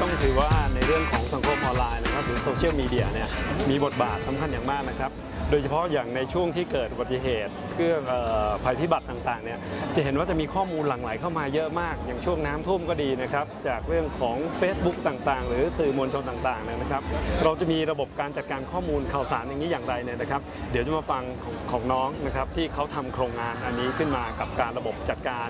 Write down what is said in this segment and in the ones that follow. ต้องถือว่าในเรื่องของสังคมออนไลน์นะครับหรือโซเชียลมีเดียเนี่ยมีบทบาทสำคัญอย่างมากนะครับโดยเฉพาะอย่างในช่วงที่เกิดอุบัติเหตุเรื่องภัยพิบัติต่างๆเนี่ยจะเห็นว่าจะมีข้อมูลหลั่งไหลเข้ามาเยอะมากอย่างช่วงน้ำท่วมก็ดีนะครับจากเรื่องของ Facebook ต่างๆหรือสื่อมวลชนต่างๆนะครับเราจะมีระบบการจัดการข้อมูลข่าวสารอย่างนี้อย่างไรเนี่ยนะครับเดี๋ยวจะมาฟังของน้องนะครับที่เขาทำโครงงานอันนี้ขึ้นมากับการระบบจัดการ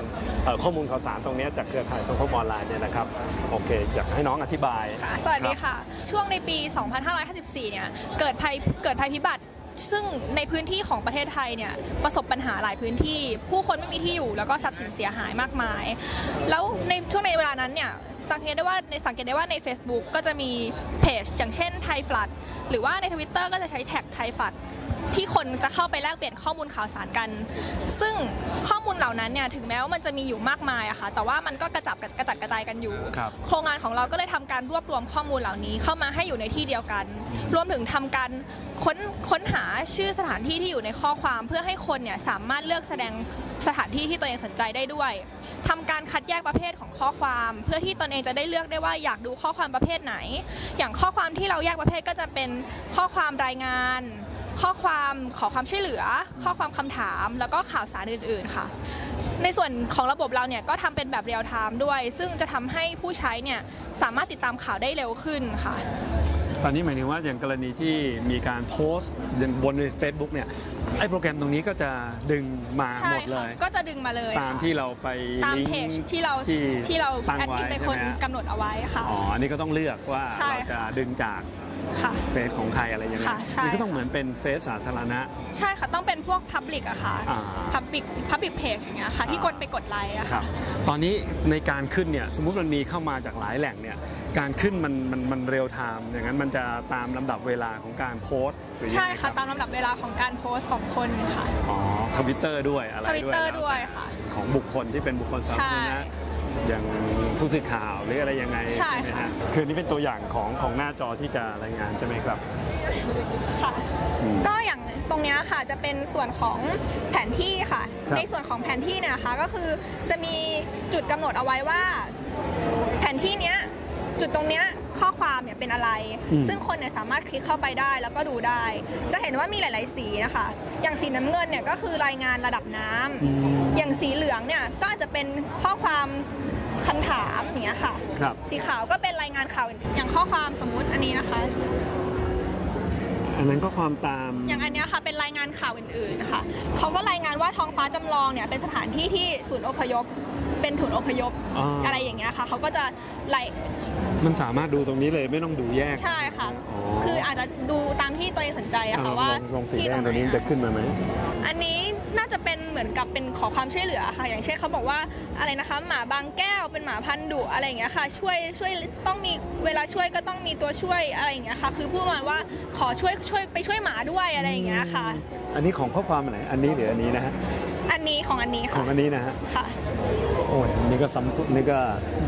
ข้อมูลข่าวสารตรงนี้จากเครือข่ายสังคมออนไลน์เนี่ยนะครับโอเคอยากให้น้องอธิบายสวัสดีค่ะช่วงในปี 2554 เนี่ยเกิดภัยพิบัติซึ่งในพื้นที่ของประเทศไทยเนี่ยประสบปัญหาหลายพื้นที่ผู้คนไม่มีที่อยู่แล้วก็ทรัพย์สินเสียหายมากมายแล้วในช่วงในเวลานั้นเนี่ยสังเกตได้ว่าใน Facebook ก็จะมีเพจอย่างเช่นไทยฟลัดหรือว่าใน Twitter ก็จะใช้แท็กไทยฟลัดที่คนจะเข้าไปแลกเปลี่ยนข้อมูลข่าวสารกันซึ่งข้อมูลเหล่านั้นเนี่ยถึงแม้ว่ามันจะมีอยู่มากมายอะค่ะแต่ว่ามันก็กระจัดกระจายกันอยู่โครงงานของเราก็เลยทำการรวบรวมข้อมูลเหล่านี้เข้ามาให้อยู่ในที่เดียวกันรวมถึงทำการค้นหาชื่อสถานที่ที่อยู่ในข้อความเพื่อให้คนเนี่ยสามารถเลือกแสดงสถานที่ที่ตนเองสนใจได้ด้วยทำการคัดแยกประเภทของข้อความเพื่อที่ตนเองจะได้เลือกได้ว่าอยากดูข้อความประเภทไหนอย่างข้อความที่เราแยกประเภทก็จะเป็นข้อความรายงานข้อความขอความช่วยเหลือข้อความคำถามแล้วก็ข่าวสารอื่นๆค่ะในส่วนของระบบเราเนี่ยก็ทำเป็นแบบเรียลไทม์ด้วยซึ่งจะทำให้ผู้ใช้เนี่ยสามารถติดตามข่าวได้เร็วขึ้นค่ะตอนนี้หมายถึงว่าอย่างกรณีที่มีการโพสต์บน Facebook เนี่ยไอ้โปรแกรมตรงนี้ก็จะดึงมาหมดเลยก็จะดึงมาเลยตามที่เราไปตามเพจที่เราแอดมินเป็นคนกำหนดเอาไว้ค่ะอ๋ออันนี้ก็ต้องเลือกว่าเราจะดึงจากเฟซของใครอะไรอย่างเงี้ยนี่ก็ต้องเหมือนเป็นเฟซสาธารณะใช่ค่ะต้องเป็นพวก Public อะค่ะ Public Page อย่างเงี้ยค่ะที่กดไปกดไลค์อะค่ะตอนนี้ในการขึ้นเนี่ยสมมุติมันมีเข้ามาจากหลายแหล่งเนี่ยการขึ้นมันเรียลไทม์อย่างนั้นมันจะตามลำดับเวลาของการโพสต์ใช่ค่ะตามลำดับเวลาของการโพสต์ของคนค่ะอ๋อทวิตเตอร์ด้วยอะไรด้วยทวิตเตอร์ด้วยค่ะของบุคคลที่เป็นบุคคลสาธารณะอย่างผู้สื่อข่าวหรืออะไรยังไงใช่ค่ะคือนี่เป็นตัวอย่างของหน้าจอที่จะรายงานใช่ไหมครับค่ะก็อย่างตรงนี้ค่ะจะเป็นส่วนของแผนที่ค่ะในส่วนของแผนที่เนี่ยนะคะก็คือจะมีจุดกำหนดเอาไว้ว่าแผนที่เนี้ยจุดตรงเนี้ยข้อความเนี่ยเป็นอะไรซึ่งคนเนี่ยสามารถคลิกเข้าไปได้แล้วก็ดูได้จะเห็นว่ามีหลายๆสีนะคะอย่างสีน้ำเงินเนี่ยก็คือรายงานระดับน้ำอย่างสีเหลืองเนี่ยก็จะเป็นข้อความคำถามอย่างเงี้ยค่ะสีขาวก็เป็นรายงานข่าวอย่างข้อความสมมุติอันนี้นะคะอันนั้นก็ความตามอย่างอันนี้ค่ะเป็นรายงานข่าวอื่นๆนะคะเขาก็รายงานว่าท้องฟ้าจำลองเนี่ยเป็นสถานที่ที่ศูนย์อพยพเป็นถุนอพยพ อะไรอย่างเงี้ยค่ะเขาก็จะไลค์มันสามารถดูตรงนี้เลยไม่ต้องดูแยกใช่ค่ะคืออาจจะดูตามที่ตัวเองสนใจอะค่ะว่าที่ตรงนี้จะขึ้นมาไหมอันนี้น่าจะเป็นเหมือนกับเป็นขอความช่วยเหลือค่ะอย่างเช่นเขาบอกว่าอะไรนะคะหมาบางแก้วเป็นหมาพันธุ์ดุอะไรอย่างเงี้ยค่ะช่วยต้องมีเวลาช่วยก็ต้องมีตัวช่วยอะไรอย่างเงี้ยค่ะคือพูดมาว่าขอช่วยไปช่วยหมาด้วยอะไรอย่างเงี้ยค่ะอันนี้ของข้อความไหนอันนี้หรืออันนี้นะฮะอันนี้ของอันนี้ค่ะของอันนี้นะฮะค่ะโอ้ยนี่ก็ซ้ำสุดนี่ก็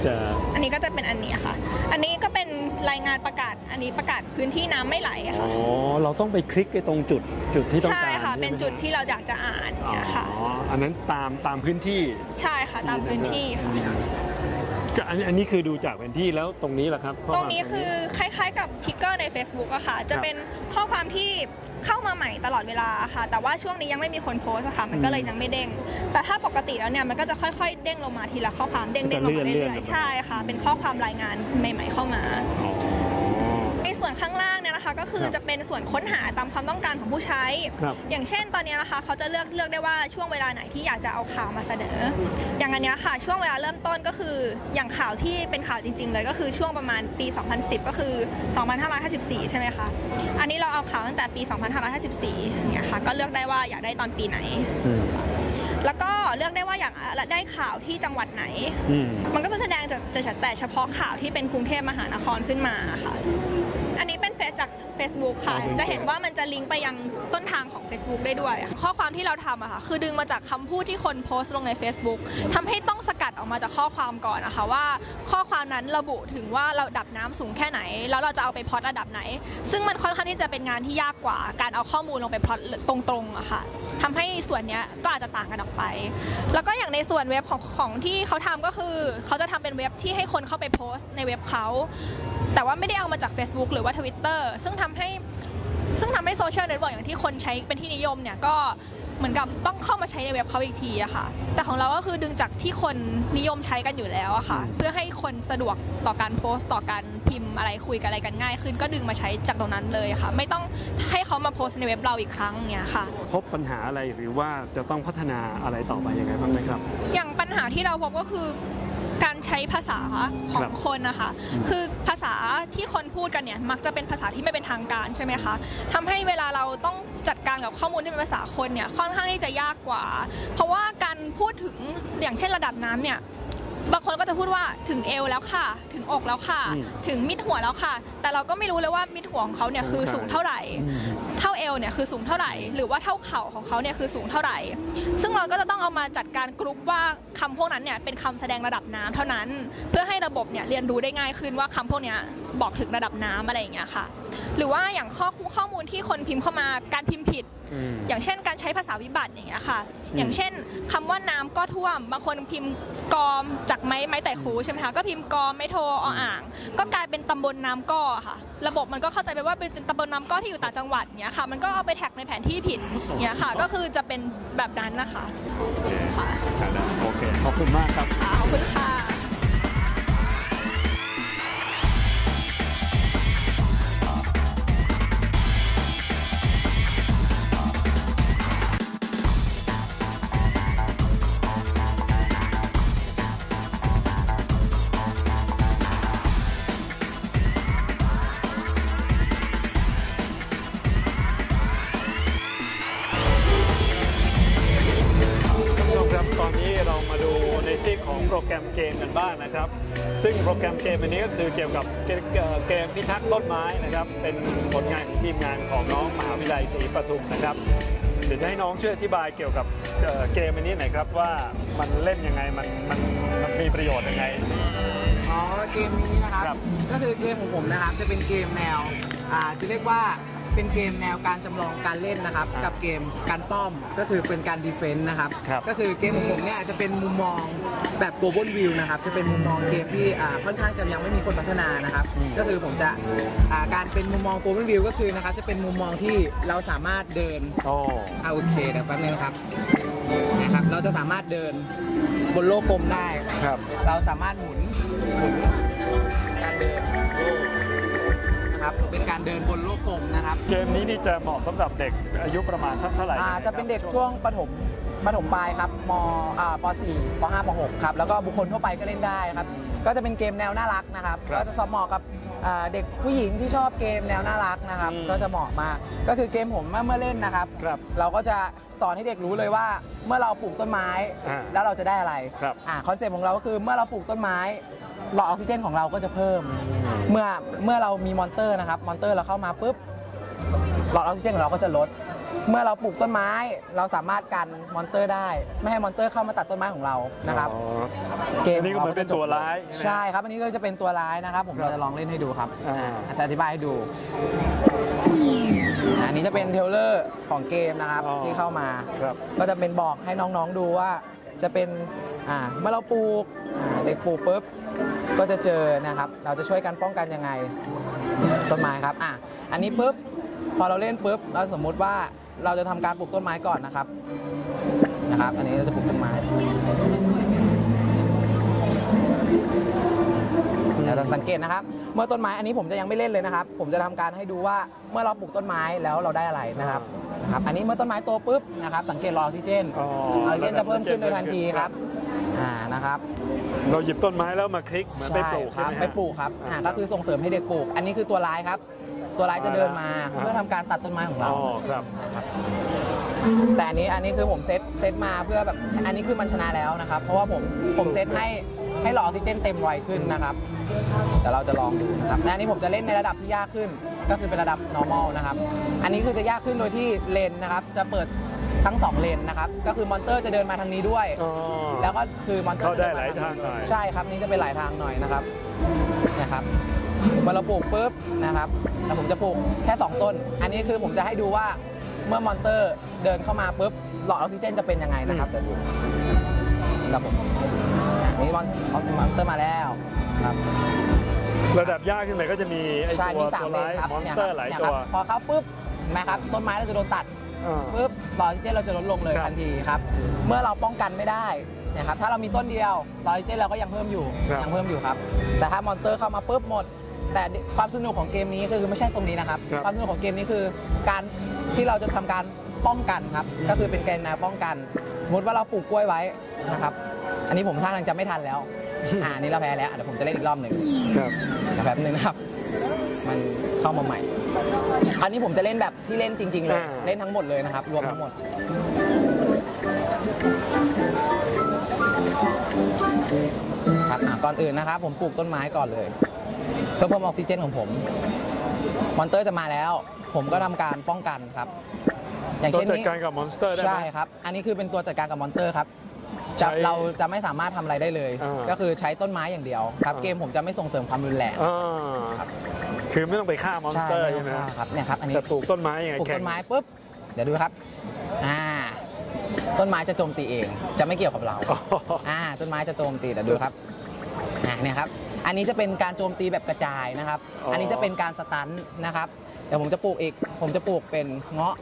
จะอันนี้ก็จะเป็นอันนี้ค่ะอันนี้ก็เป็นรายงานประกาศอันนี้ประกาศพื้นที่น้ำไม่ไหลค่ะอ๋อเราต้องไปคลิกไปตรงจุดที่ต้องการใช่ค่ะเป็นจุดที่เราอยากจะอ่านเนี่ยค่ะอ๋ออันนั้นตามพื้นที่ใช่ค่ะตามพื้นที่ค่ะอันนี้คือดูจากแผนที่แล้วตรงนี้แหละครับตรงนี้คือคล้ายๆกับทิกเกอร์ใน Facebook อะค่ะจะเป็นข้อความที่เข้ามาใหม่ตลอดเวลาค่ะแต่ว่าช่วงนี้ยังไม่มีคนโพสต์ค่ะมันก็เลยยังไม่เด้งแต่ถ้าปกติแล้วเนี่ยมันก็จะค่อยๆเด้งลงมาทีละข้อความเด้งๆลงมาเรื่อยๆใช่ค่ะเป็นข้อความรายงานใหม่ๆเข้ามาในส่วนข้างล่างเนี่ยนะคะก็คือจะเป็นส่วนค้นหาตามความต้องการของผู้ใช้อย่างเช่นตอนนี้นะคะเขาจะเลือกได้ว่าช่วงเวลาไหนที่อยากจะเอาข่าวมาเสนออย่างอันนี้ค่ะช่วงเวลาเริ่มต้นก็คืออย่างข่าวที่เป็นข่าวจริงๆเลยก็คือช่วงประมาณปี 2010 ก็คือ 2554 ใช่ไหมคะอันนี้เราเอาข่าวตั้งแต่ปี 2554 เนี่ยค่ะก็เลือกได้ว่าอยากได้ตอนปีไหนแล้วก็เลือกได้ว่าอยากได้ข่าวที่จังหวัดไหนมันก็จะแสดงแต่เฉพาะข่าวที่เป็นกรุงเทพมหานครขึ้นมาค่ะอันนี้เป็นเฟซจาก Facebook ค่ะจะเห็นว่ามันจะลิงก์ไปยังต้นทางของ Facebook ได้ด้วยข้อความที่เราทำอะค่ะคือดึงมาจากคำพูดที่คนโพสต์ลงใน Facebook ทำให้ต้องสกัดออกมาจากข้อความก่อนนะคะว่าข้อความนั้นระบุถึงว่าเราดับน้ำสูงแค่ไหนแล้วเราจะเอาไปพล็อตระดับไหนซึ่งมันค่อนข้างที่จะเป็นงานที่ยากกว่าการเอาข้อมูลลงไปพล็อตตรงๆอะค่ะทำให้ส่วนนี้ก็อาจจะต่างกันออกไปแล้วก็อย่างในส่วนเว็บของที่เขาทำก็คือเขาจะทำเป็นเว็บที่ให้คนเข้าไปโพสต์ในเว็บเขาแต่ว่าไม่ได้เอามาจาก Facebook หรือว่า Twitter ซึ่งทำให้โซเชียลเน็ตเวิร์กอย่างที่คนใช้เป็นที่นิยมเนี่ยก็เหมือนกับต้องเข้ามาใช้ในเว็บเขาอีกทีอะค่ะแต่ของเราก็คือดึงจากที่คนนิยมใช้กันอยู่แล้วอะค่ะเพื่อให้คนสะดวกต่อการโพสต์ต่อการพิมพ์อะไรคุยกันอะไรกันง่ายขึ้นก็ดึงมาใช้จากตรงนั้นเลยค่ะไม่ต้องให้เขามาโพสต์ในเว็บเราอีกครั้งเนี่ยค่ะพบปัญหาอะไรหรือว่าจะต้องพัฒนาอะไรต่อไปยังไงบ้างไหมครับอย่างปัญหาที่เราพบก็คือการใช้ภาษาของคนนะคะคือภาษาที่คนพูดกันเนี่ยมักจะเป็นภาษาที่ไม่เป็นทางการใช่ไหมคะทำให้เวลาเราต้องจัดการกับข้อมูลที่เป็นภาษาคนเนี่ยค่อนข้างที่จะยากกว่าเพราะว่าการพูดถึงอย่างเช่นระดับน้ำเนี่ยบางคนก็จะพูดว่าถึงเอวแล้วค่ะถึงอกแล้วค่ะถึงมิดหัวแล้วค่ะแต่เราก็ไม่รู้เลยว่ามิดหัวของเขาเนี่ยคือสูงเท่าไหร่เท่าเอวเนี่ยคือสูงเท่าไหร่หรือว่าเท่าเข่าของเขาเนี่ยคือสูงเท่าไหร่ซึ่งเราก็จะต้องเอามาจัดการกรุ๊ปว่าคำพวกนั้นเนี่ยเป็นคำแสดงระดับน้ำเท่านั้นเพื่อให้ระบบเนี่ยเรียนรู้ได้ง่ายขึ้นว่าคำพวกนี้บอกถึงระดับน้ำอะไรอย่างเงี้ยค่ะหรือว่าอย่างข้อมูลที่คนพิมพ์เข้ามาการพิมพ์ผิดอย่างเช่นการใช้ภาษาวิบัติอย่างเงี้ยค่ะอย่างเช่นคำว่าน้ำก็ท่วมบางคนพิมพ์กอมจากไม้แต่คูใช่ไหมคะก็พิมพ์กอมไม่โทออ่างก็กลายเป็นตำบลน้ำก้อค่ะระบบมันก็เข้าใจไปว่าเป็นตำบลน้ำก้อที่อยู่ต่างจังหวัดเงี้ยค่ะมันก็เอาไปแท็กในแผนที่ผิดเงี้ยค่ะก็คือจะเป็นแบบนั้นนะคะโอเคขอบคุณมากครับขอบคุณค่ะเกมกันบ้างนะครับซึ่งโปรแกรมเกมอันนี้ก็คือเกี่ยวกับเกมพิทักษ์ต้นไม้นะครับเป็นผลงานของทีมงานของน้องมหาวิทยาลัยศรีปทุมนะครับเดี๋ยวจะให้น้องช่วยอธิบายเกี่ยวกับเกมอันนี้หน่อยครับว่ามันเล่นยังไงมันมีประโยชน์ยังไงอ๋อเกมนี้นะครับก็คือเกมของผมนะครับจะเป็นเกมแนวจะเรียกว่าเป็นเกมแนวการจำลองการเล่นนะครับกับเกมการป้อมก็คือเป็นการดีเฟนต์นะครับก็คือเกมของผมเนี่ยจะเป็นมุมมองแบบ global view นะครับจะเป็นมุมมองเกมที่ค่อนข้างจะยังไม่มีคนพัฒนานะครับก็คือผมจะการเป็นมุมมอง global view ก็คือนะครับจะเป็นมุมมองที่เราสามารถเดินโอเคนะแป๊บนึงนะครับนะครับเราจะสามารถเดินบนโลกกลมได้เราสามารถหมุนการเดินเป็นการเดินบนโลกกลมนะครับเกมนี้นี่จะเหมาะสำหรับเด็กอายุประมาณสักเท่าไหร่จะเป็นเด็กช่วงประถมปลายครับป .4 ป .5 ป .6 ครับแล้วก็บุคคลทั่วไปก็เล่นได้ครับก็จะเป็นเกมแนวน่ารักนะครับก็จะเหมาะกับเด็กผู้หญิงที่ชอบเกมแนวน่ารักนะครับก็จะเหมาะมากก็คือเกมผมเมื่อเล่นนะครับเราก็จะสอนให้เด็กรู้เลยว่าเมื่อเราปลูกต้นไม้แล้วเราจะได้อะไรคอนเซ็ปต์ของเราก็คือเมื่อเราปลูกต้นไม้หลอดออกซิเจนของเราก็จะเพิ่มเมื่อเรามีมอนเตอร์นะครับมอนเตอร์เราเข้ามาปุ๊บหลอดออกซิเจนของเราก็จะลดเมื่อเราปลูกต้นไม้เราสามารถกันมอนเตอร์ได้ไม่ให้มอนเตอร์เข้ามาตัดต้นไม้ของเรานะครับเกมนี้ก็เป็นตัวร้ายใช่ครับอันนี้ก็จะเป็นตัวร้ายนะครับผมเราจะลองเล่นให้ดูครับจะอธิบายให้ดูอันนี้จะเป็นเทรลเลอร์ของเกมนะครับที่เข้ามาก็จะเป็นบอกให้น้องๆดูว่าจะเป็นเมื่อเราปลูกเด็กปลูกปุ๊บก็จะเจอนะครับเราจะช่วยกันป้องกันยังไงต้นไม้ครับอันนี้ปุ๊บพอเราเล่นปุ๊บเราสมมุติว่าเราจะทำการปลูกต้นไม้ก่อนนะครับอันนี้เราจะปลูกต้นไม้เราสังเกตนะครับเมื่อต้นไม้อันนี้ผมจะยังไม่เล่นเลยนะครับผมจะทำการให้ดูว่าเมื่อเราปลูกต้นไม้แล้วเราได้อะไรนะครับอันนี้เมื่อต้นไม้โตปุ๊บนะครับสังเกตออกซิเจนจะเพิ่มขึ้นโดยทันทีครับนะครับเราหยิบต้นไม้แล้วมาคลิกไปปลูกครับไปปลูกครับก็คือส่งเสริมให้เด็กปลูกอันนี้คือตัวร้ายครับตัวร้ายจะเดินมาเพื่อทำการตัดต้นไม้ของเราแต่อันนี้คือผมเซตมาเพื่อแบบอันนี้คือมันชนะแล้วนะครับเพราะว่าผมเซตให้หลอดออกซิเจนเต็มไวขึ้นนะครับแต่เราจะลองดูนะครับอันนี้ผมจะเล่นในระดับที่ยากขึ้น ก็คือเป็นระดับ normal นะครับอันนี้คือจะยากขึ้นโดยที่เลนนะครับจะเปิดทั้ง2เลนนะครับก็คือมอนเตอร์จะเดินมาทางนี้ด้วยแล้วก็คือมอนเตอร์จะเดินมาทางนี้ใช่ครับนี่จะเป็นหลายทางหน่อยนะครับนะครับพอเราปลูกปุ๊บนะครับแล้วผมจะปลูกแค่2ต้นอันนี้คือผมจะให้ดูว่าเมื่อมอนเตอร์เดินเข้ามาปุ๊บหลอดออกซิเจนจะเป็นยังไงนะครับจะดูครับผมนี่มอนเตอร์มาแล้วครับระดับยากขึ้นไปก็จะมีไอ้ตัวไลท์มอนสเตอร์หลายตัวพอเข้าปุ๊บนะครับต้นไม้เราจะโดนตัดปุ๊บหลอดออกซิเจนเราจะลดลงเลยทันทีครับเมื่อเราป้องกันไม่ได้นะครับถ้าเรามีต้นเดียวหลอดออกซิเจนเราก็ยังเพิ่มอยู่ครับแต่ถ้ามอนเตอร์เข้ามาปุ๊บหมดแต่ความสนุกของเกมนี้คือไม่ใช่ตรงนี้นะครับความสนุกของเกมนี้คือการที่เราจะทำการป้องกันครับก็คือเป็นเกมแนวป้องกันสมมติว่าเราปลูกกล้วยไว้นะครับอันนี้ผมท่าทางจะไม่ทันแล้วนี่เราแพ้แล้วเดี๋ยวผมจะเล่นอีกรอบหนึ่งแป๊บนึงนะครับมันเข้ามาใหม่อันนี้ผมจะเล่นแบบที่เล่นจริงๆเลยเล่นทั้งหมดเลยนะครับรวมทั้งหมดครับก่อนอื่นนะครับผมปลูกต้นไม้ก่อนเลยเพื่อเพิ่มออกซิเจนของผมมอนเตอร์จะมาแล้วผมก็ทำการป้องกันครับอย่างเช่นนี้จัดการกับมอนสเตอร์ได้ใช่ครับอันนี้คือเป็นตัวจัดการกับมอนสเตอร์ครับเราจะไม่สามารถทำอะไรได้เลยก็คือใช้ต้นไม้อย่างเดียวครับเกมผมจะไม่ส่งเสริมความรุนแรงคือไม่ต้องไปฆ่ามอนสเตอร์ใช่ไหมครับเนี่ยครับอันนี้จะปลูกต้นไม้ยังไงปลูกต้นไม้ปุ๊บเดี๋ยวดูครับต้นไม้จะโจมตีเองจะไม่เกี่ยวกับเราต้นไม้จะโจมตีเดี๋ยวดูครับเนี่ยครับอันนี้จะเป็นการโจมตีแบบกระจายนะครับอันนี้จะเป็นการสตันนะครับเดี๋ยวผมจะปลูกอีกผมจะปลูกเป็นเงาะ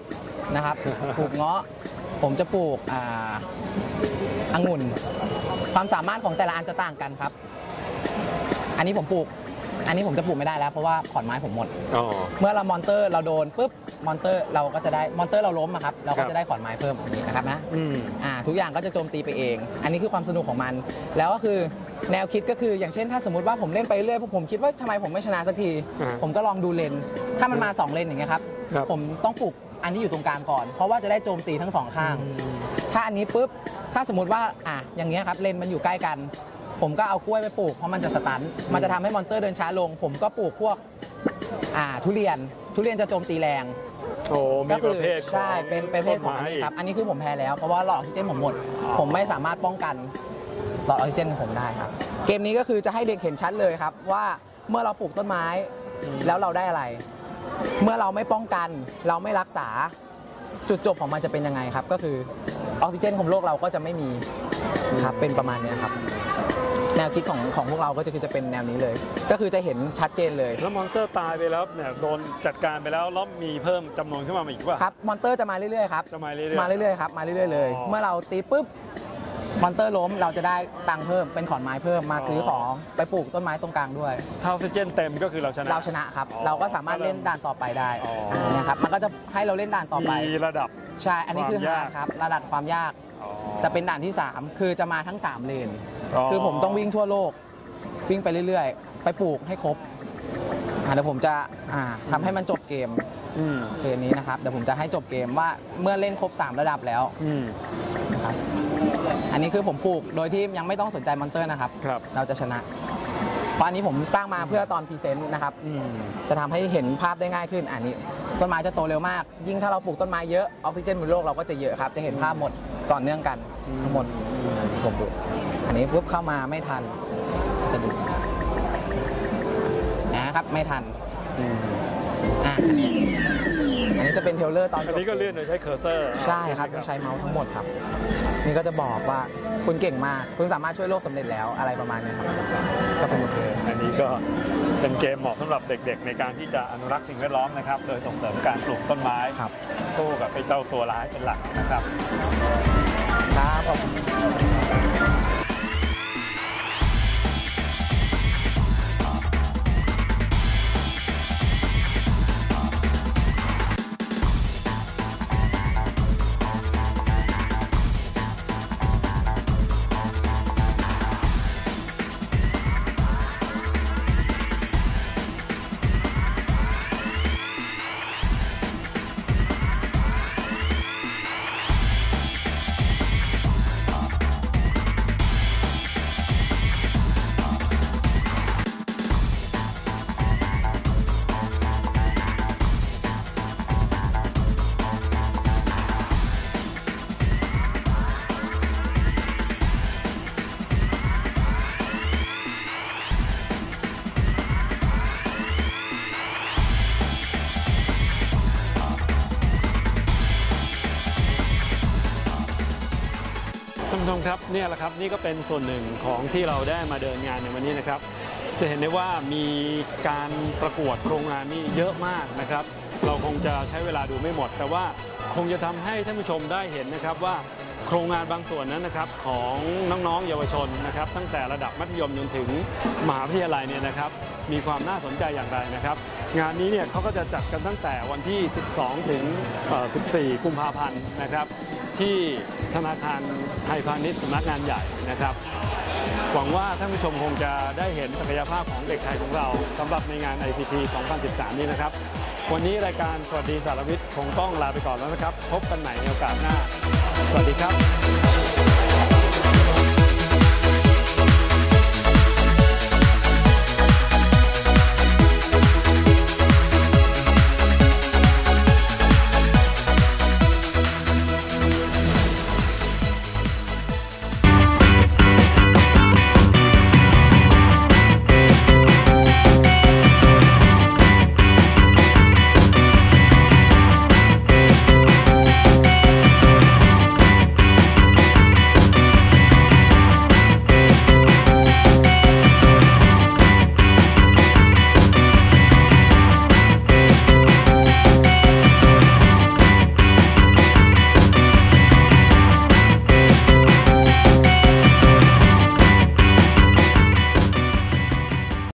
นะครับปลูกเงาะผมจะปลูกองุ่นความสามารถของแต่ละอันจะต่างกันครับอันนี้ผมปลูกอันนี้ผมจะปลูกไม่ได้แล้วเพราะว่าขอนไม้ผมหมดเมื่อเรามอนเตอร์เราโดนปุ๊บมอนเตอร์เราก็จะได้มอนเตอร์เราล้มครับเราก็จะได้ขอนไม้เพิ่มอย่างนี้นะครับนะทุกอย่างก็จะโจมตีไปเองอันนี้คือความสนุกของมันแล้วก็คือแนวคิดก็คืออย่างเช่นถ้าสมมติว่าผมเล่นไปเรื่อยผมคิดว่าทำไมผมไม่ชนะสักทีผมก็ลองดูเลนถ้ามันมา2เลนอย่างเงี้ยครับผมต้องปลูกอันนี้อยู่ตรงกลางก่อนเพราะว่าจะได้โจมตีทั้ง2ข้างถ้าอันนี้ปุ๊บถ้าสมมติว่าอย่างเงี้ยครับเลนมันอยู่ใกล้กันผมก็เอากล้วยไปปลูกเพราะมันจะสตันมันจะทำให้มอนเตอร์เดินช้าลงผมก็ปลูกพวกทุเรียนจะโจมตีแรงก็คือใช่เป็นประเภทของอันนี้ครับอันนี้คือผมแพ้แล้วเพราะว่าหลอดออกซิเจนผมหมดผมไม่สามารถป้องกันหลอดออกซิเจนของผมได้ครับเกมนี้ก็คือจะให้เด็กเห็นชัดเลยครับว่าเมื่อเราปลูกต้นไม้แล้วเราได้อะไรเมื่อเราไม่ป้องกันเราไม่รักษาจุดจบของมันจะเป็นยังไงครับก็คือออกซิเจนของโลกเราก็จะไม่มีครับเป็นประมาณนี้ครับแนวคิดของพวกเราก็จะเป็นแนวนี้เลยก็คือจะเห็นชัดเจนเลยแล้วมอนเตอร์ตายไปแล้วเนี่ยโดนจัดการไปแล้วแล้วมีเพิ่มจำนวนขึ้นมาอีกป่ะครับมอนเตอร์จะมาเรื่อยๆครับมาเรื่อยๆครับมาเรื่อยๆเลยเมื่อเราตีปุ๊บมอนเตอร์ล้มเราจะได้ตังค์เพิ่มเป็นขอนไม้เพิ่มมาซื้อของไปปลูกต้นไม้ตรงกลางด้วยถ้าออกซิเจนเต็มก็คือเราชนะครับเราก็สามารถเล่นด่านต่อไปได้นะครับมันก็จะให้เราเล่นด่านต่อไปมีระดับใช่อันนี้คือครับระดับความยากจะเป็นด่านที่3คือจะมาทั้ง3เลนคือผมต้องวิ่งทั่วโลกวิ่งไปเรื่อยๆไปปลูกให้ครบเดี๋ยวผมจะทำให้มันจบเกมเกมนี้นะครับเดี๋ยวผมจะให้จบเกมว่าเมื่อเล่นครบ3ระดับแล้วครับอันนี้คือผมปลูกโดยที่ยังไม่ต้องสนใจมอนเตอร์นะครับเราจะชนะเพราะอันนี้ผมสร้างมาเพื่อตอนพรีเซนต์นะครับจะทำให้เห็นภาพได้ง่ายขึ้นอันนี้ต้นไม้จะโตเร็วมากยิ่งถ้าเราปลูกต้นไม้เยอะออกซิเจนบนโลกเราก็จะเยอะครับจะเห็นภาพหมดต่อเนื่องกันทั้งหมดผมดูอันนี้ปุ๊บเข้ามาไม่ทันจะดูนะครับไม่ทันอันนี้จะเป็นเทเลอร์ตอนจบอันนี้ก็เลื่อนโดยใช้เคอร์เซอร์ใช่ครับใช้เมาส์ทั้งหมดครับนี่ก็จะบอกว่าคุณเก่งมากคุณสามารถช่วยโลกสำเร็จแล้วอะไรประมาณนี้ครับก็เป็นเกมอันนี้ก็เป็นเกมเหมาะสำหรับเด็กๆในการที่จะอนุรักษ์สิ่งแวดล้อมนะครับโดยส่งเสริมการปลูกต้นไม้สู้กับไอ้เจ้าตัวร้ายเป็นหลักนะครับครับ ครับเนี่ยแหละครับนี่ก็เป็นส่วนหนึ่งของที่เราได้มาเดินงานในวันนี้นะครับจะเห็นได้ว่ามีการประกวดโครงงานนี่เยอะมากนะครับเราคงจะใช้เวลาดูไม่หมดแต่ว่าคงจะทำให้ท่านผู้ชมได้เห็นนะครับว่าโครงงานบางส่วนนั้นนะครับของน้องๆเยาวชนนะครับตั้งแต่ระดับมัธยมจนถึงมหาวิทยาลัยเนี่ยนะครับมีความน่าสนใจอย่างไรนะครับงานนี้เนี่ยเขาก็จะจัดกันตั้งแต่วันที่ 12 ถึง 14 กุมภาพันธ์นะครับที่ธนาคารไทยพาณิชย์สำนักงานใหญ่นะครับหวังว่าท่านผู้ชมคงจะได้เห็นศักยภาพของเด็กไทยของเราสำหรับในงาน ICT 2013 นี้นะครับวันนี้รายการสวัสดีสารวิทย์คงต้องลาไปก่อนแล้วนะครับพบกันใหม่ในโอกาสหน้าสวัสดีครับ